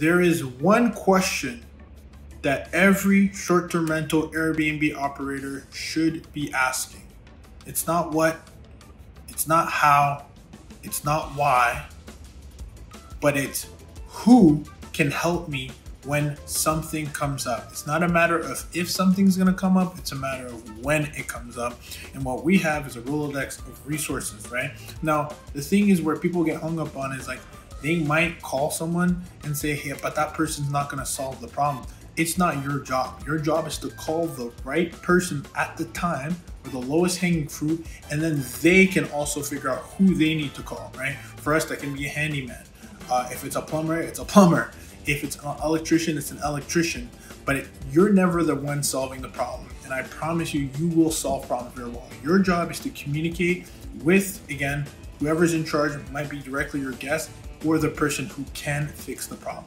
There is one question that every short-term rental Airbnb operator should be asking. It's not what, it's not how, it's not why, but it's who can help me when something comes up. It's not a matter of if something's gonna come up, it's a matter of when it comes up. And what we have is a Rolodex of resources, right? Now, the thing is where people get hung up on is like, they might call someone and say, hey, but that person's not gonna solve the problem. It's not your job. Your job is to call the right person at the time or the lowest hanging fruit, and then they can also figure out who they need to call, right? For us, that can be a handyman. If it's a plumber, it's a plumber. If it's an electrician, it's an electrician. But you're never the one solving the problem. And I promise you, you will solve problems very well. Your job is to communicate with, again, whoever's in charge, might be directly your guest, or the person who can fix the problem.